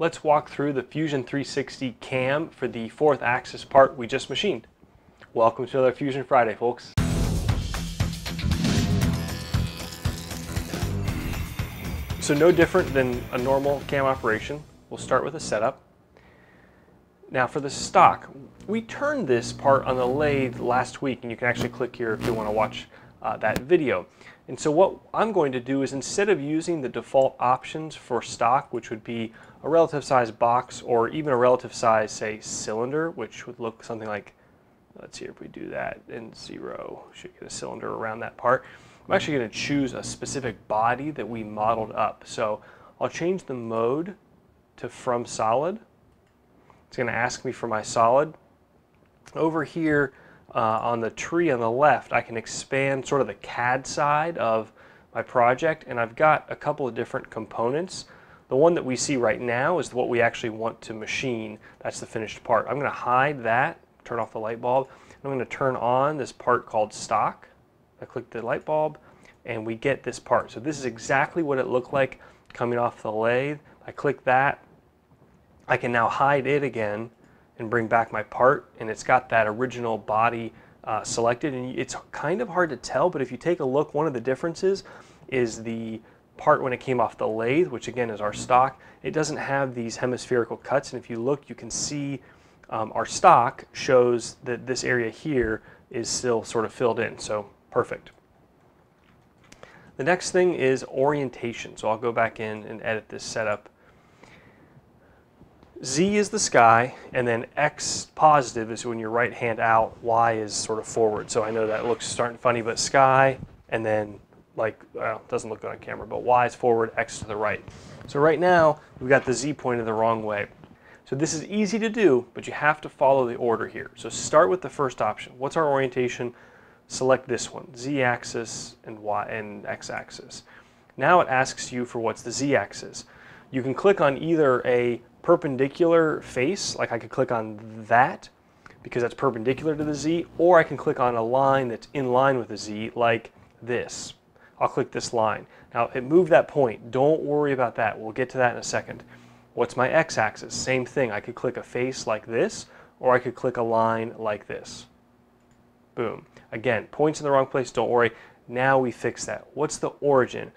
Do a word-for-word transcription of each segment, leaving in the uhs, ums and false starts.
let's walk through the Fusion three sixty cam for the fourth axis part we just machined. Welcome to another Fusion Friday, folks. So no different than a normal cam operation. We'll start with a setup. Now for the stock, we turned this part on the lathe last week, and you can actually click here if you want to watch uh, that video. And so what I'm going to do is, instead of using the default options for stock, which would be a relative size box or even a relative size, say, cylinder, which would look something like, let's see if we do that, and zero, should get a cylinder around that part. I'm actually going to choose a specific body that we modeled up. So I'll change the mode to from solid. It's going to ask me for my solid. Over here uh, on the tree on the left, I can expand sort of the C A D side of my project, and I've got a couple of different components. The one that we see right now is what we actually want to machine. That's the finished part. I'm going to hide that, turn off the light bulb. I'm going to turn on this part called stock. I click the light bulb, and we get this part. So this is exactly what it looked like coming off the lathe. I click that. I can now hide it again and bring back my part, and it's got that original body uh, selected, and it's kind of hard to tell, but if you take a look, one of the differences is the part when it came off the lathe, which again is our stock, it doesn't have these hemispherical cuts, and if you look, you can see um, our stock shows that this area here is still sort of filled in, so perfect. The next thing is orientation, so I'll go back in and edit this setup. Z is the sky, and then X positive is when your right hand out, Y is sort of forward. So I know that looks starting funny, but sky, and then like, well, doesn't look good on camera, but Y is forward, X to the right. So right now, we've got the Z pointed the wrong way. So this is easy to do, but you have to follow the order here. So start with the first option. What's our orientation? Select this one, Z axis and Y and X axis. Now it asks you for what's the Z axis. You can click on either a perpendicular face, like I could click on that because that's perpendicular to the Z, or I can click on a line that's in line with the Z, like this. I'll click this line. Now it moved that point. Don't worry about that. We'll get to that in a second. What's my X-axis? Same thing. I could click a face like this, or I could click a line like this. Boom. Again, points in the wrong place. Don't worry. Now we fix that. What's the origin?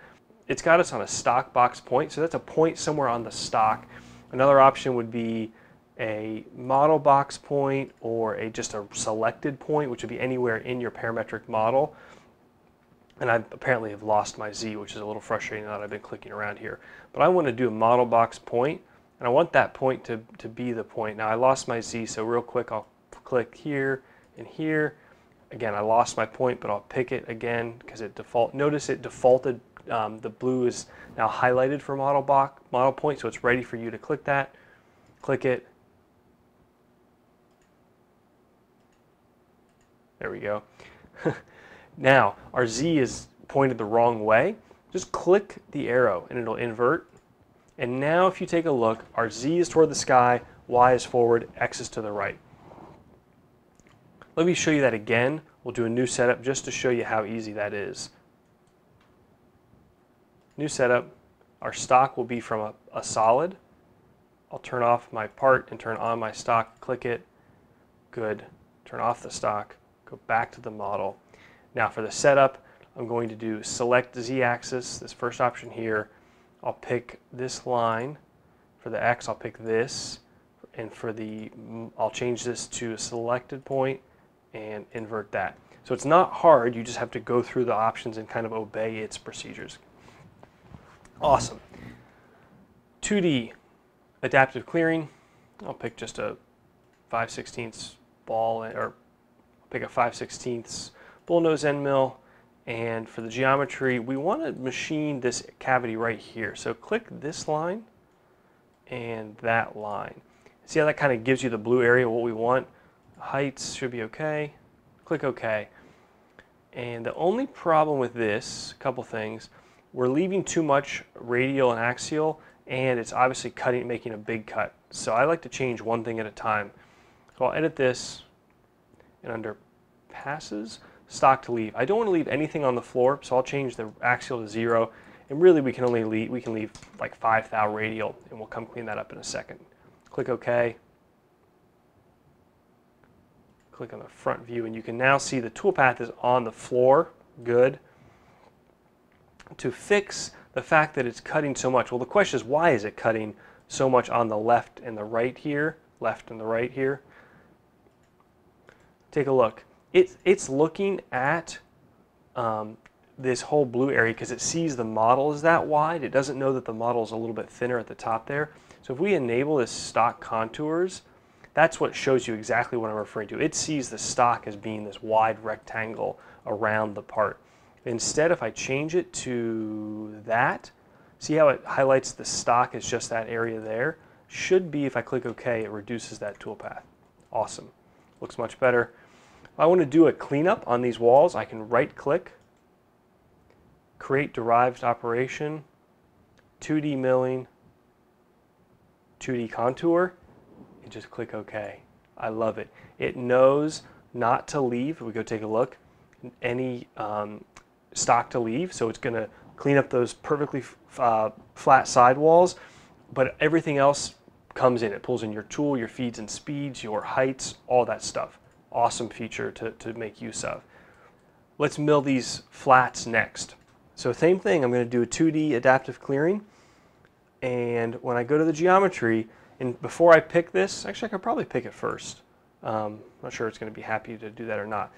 It's got us on a stock box point, so that's a point somewhere on the stock. Another option would be a model box point or a just a selected point, which would be anywhere in your parametric model. And I apparently have lost my Z, which is a little frustrating now that I've been clicking around here. But I want to do a model box point, and I want that point to, to be the point. Now I lost my Z, so real quick I'll click here and here. Again, I lost my point, but I'll pick it again because it default. Notice it defaulted. Um, the blue is now highlighted for model box, model point, so it's ready for you to click that. Click it. There we go. Now, our Z is pointed the wrong way. Just click the arrow and it'll invert. And now if you take a look, our Z is toward the sky, Y is forward, X is to the right. Let me show you that again. We'll do a new setup just to show you how easy that is. New setup, our stock will be from a, a solid. I'll turn off my part and turn on my stock, click it, good, turn off the stock, go back to the model. Now for the setup, I'm going to do select Z-axis, this first option here. I'll pick this line. For the X, I'll pick this. And for the, I'll change this to a selected point and invert that. So it's not hard, you just have to go through the options and kind of obey its procedures. Awesome. two D adaptive clearing. I'll pick just a five sixteenths ball, or I'll pick a five sixteenths bullnose end mill. And for the geometry, we want to machine this cavity right here. So click this line and that line. See how that kind of gives you the blue area, what we want? Heights should be okay. Click OK. And the only problem with this, a couple things. We're leaving too much radial and axial, and it's obviously cutting, making a big cut. So I like to change one thing at a time. So I'll edit this, and under passes, stock to leave. I don't want to leave anything on the floor, so I'll change the axial to zero. And really we can only leave, we can leave like five thou radial, and we'll come clean that up in a second. Click OK. Click on the front view, and you can now see the toolpath is on the floor. Good. To fix the fact that it's cutting so much, well, the question is, why is it cutting so much on the left and the right here? Left and the right here. Take a look. It, it's looking at um, this whole blue area because it sees the model is that wide. It doesn't know that the model is a little bit thinner at the top there. So if we enable this stock contours, that's what shows you exactly what I'm referring to. It sees the stock as being this wide rectangle around the part. Instead, if I change it to that, see how it highlights the stock as just that area there? Should be, if I click OK, it reduces that toolpath. Awesome. Looks much better. If I want to do a cleanup on these walls, I can right-click, create derived operation, two D milling, two D contour, and just click OK. I love it. It knows not to leave, if we go take a look, any um, stock to leave, so it's going to clean up those perfectly uh, flat sidewalls, but everything else comes in. It pulls in your tool, your feeds and speeds, your heights, all that stuff. Awesome feature to, to make use of. Let's mill these flats next. So same thing, I'm going to do a two D adaptive clearing, and when I go to the geometry, and before I pick this, actually I could probably pick it first. Um, not sure it's going to be happy to do that or not.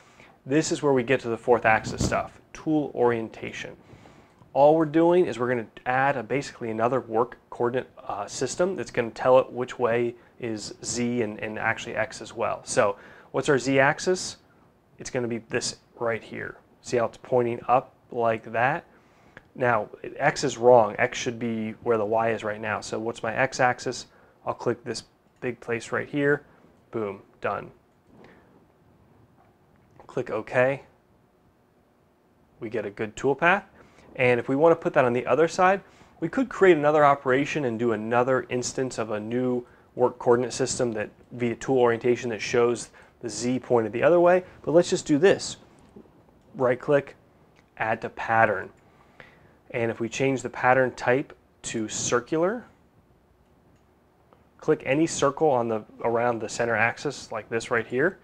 This is where we get to the fourth axis stuff, tool orientation. All we're doing is we're going to add a, basically another work coordinate uh, system that's going to tell it which way is Z and, and actually X as well. So what's our Z axis? It's going to be this right here. See how it's pointing up like that? Now X is wrong. X should be where the Y is right now. So what's my X axis? I'll click this big place right here. Boom, done. Click OK. We get a good toolpath. And if we want to put that on the other side, we could create another operation and do another instance of a new work coordinate system that via tool orientation that shows the Z pointed the other way. But let's just do this. Right click, add to pattern. And if we change the pattern type to circular, click any circle on the around the center axis like this right here.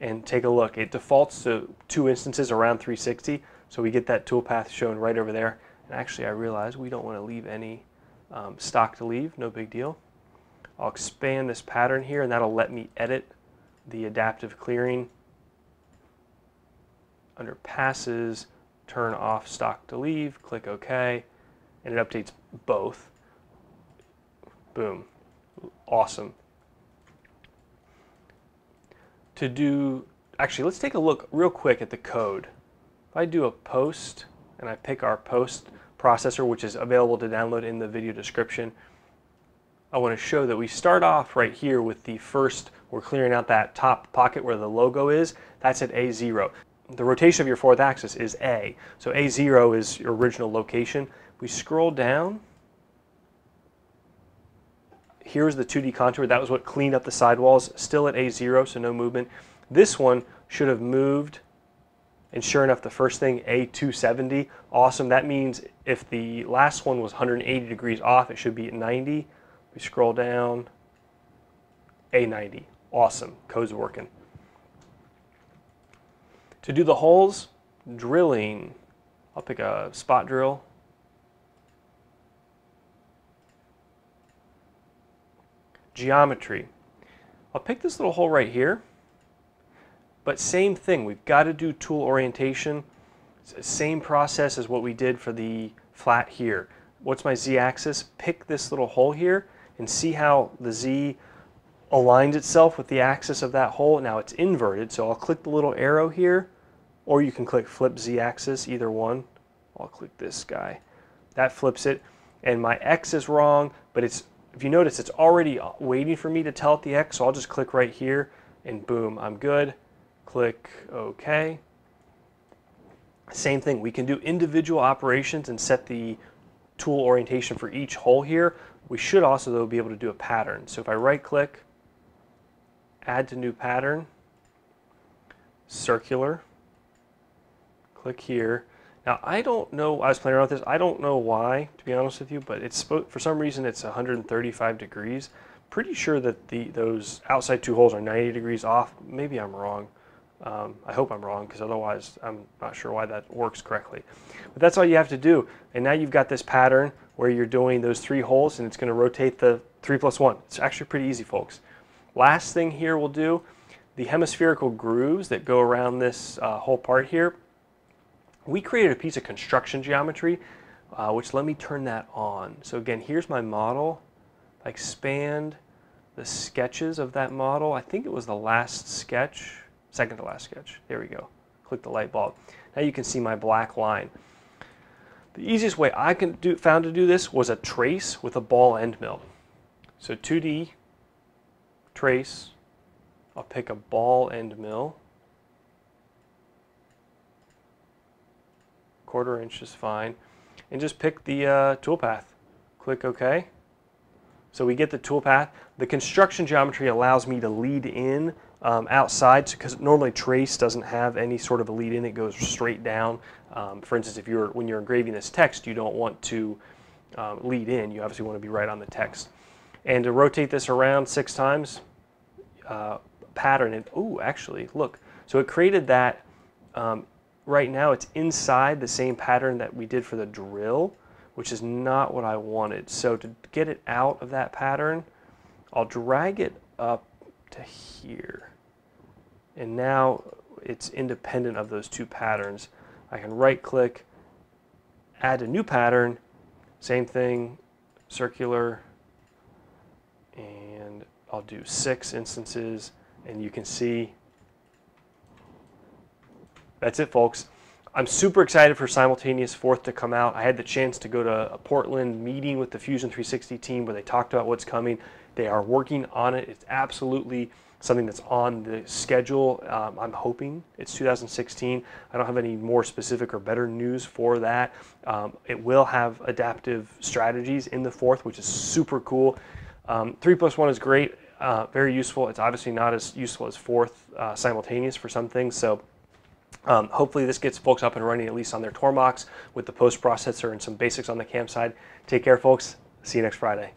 And take a look. It defaults to two instances around three sixty, so we get that toolpath shown right over there. And actually, I realize we don't want to leave any um, stock to leave, no big deal. I'll expand this pattern here, and that'll let me edit the adaptive clearing. Under passes, turn off stock to leave, click OK, and it updates both. Boom. Awesome. To do, actually let's take a look real quick at the code. If I do a post and I pick our post processor, which is available to download in the video description, I want to show that we start off right here with the first, we're clearing out that top pocket where the logo is, that's at A zero. The rotation of your fourth axis is A, so A zero is your original location. We scroll down, here's the two D contour. That was what cleaned up the sidewalls, still at A zero, so no movement. This one should have moved, and sure enough, the first thing, A two seventy. Awesome. That means if the last one was one hundred eighty degrees off, it should be at ninety. We scroll down, A ninety. Awesome. Code's working. To do the holes, drilling. I'll pick a spot drill. Geometry. I'll pick this little hole right here, but same thing, we've got to do tool orientation. It's the same process as what we did for the flat here. What's my Z-axis? Pick this little hole here and see how the Z aligns itself with the axis of that hole. Now it's inverted, so I'll click the little arrow here, or you can click flip Z-axis, either one. I'll click this guy. That flips it, and my X is wrong, but it's, if you notice, it's already waiting for me to tell it the X, so I'll just click right here, and boom, I'm good. Click OK. Same thing, we can do individual operations and set the tool orientation for each hole here. We should also, though, be able to do a pattern. So if I right-click, add to new pattern, circular, click here. Now, I don't know, I was playing around with this, I don't know why, to be honest with you, but it's for some reason it's one hundred thirty-five degrees. Pretty sure that the those outside two holes are ninety degrees off. Maybe I'm wrong. Um, I hope I'm wrong, because otherwise I'm not sure why that works correctly. But that's all you have to do. And now you've got this pattern where you're doing those three holes, and it's going to rotate the three plus one. It's actually pretty easy, folks. Last thing here we'll do, the hemispherical grooves that go around this uh, whole part here. We created a piece of construction geometry, uh, which let me turn that on. So again, here's my model. I expand the sketches of that model. I think it was the last sketch, second to last sketch. There we go. Click the light bulb. Now you can see my black line. The easiest way I can do, found to do this was a trace with a ball end mill. So two D, trace, I'll pick a ball end mill. Quarter inch is fine, and just pick the uh, toolpath. Click OK. So we get the toolpath. The construction geometry allows me to lead in um, outside, because normally trace doesn't have any sort of a lead in. It goes straight down. Um, for instance, if you're when you're engraving this text, you don't want to uh, lead in. You obviously want to be right on the text. And to rotate this around six times, uh, pattern it. Oh, actually, look. So it created that. Um, Right now it's inside the same pattern that we did for the drill, which is not what I wanted. So to get it out of that pattern, I'll drag it up to here. And now it's independent of those two patterns. I can right click, add a new pattern, same thing, circular, and I'll do six instances, and you can see that's it, folks. I'm super excited for Simultaneous fourth to come out. I had the chance to go to a Portland meeting with the Fusion three sixty team where they talked about what's coming. They are working on it. It's absolutely something that's on the schedule. Um, I'm hoping it's two thousand sixteen. I don't have any more specific or better news for that. Um, it will have adaptive strategies in the fourth, which is super cool. Um, three plus one is great, uh, very useful. It's obviously not as useful as fourth uh, simultaneous for some things. So. Um, hopefully this gets folks up and running, at least on their Tormachs, with the post processor and some basics on the cam side. Take care, folks. See you next Friday.